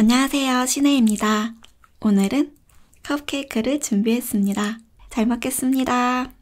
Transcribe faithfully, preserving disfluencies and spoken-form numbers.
안녕하세요, 신혜입니다. 오늘은 컵케이크를 준비했습니다. 잘 먹겠습니다.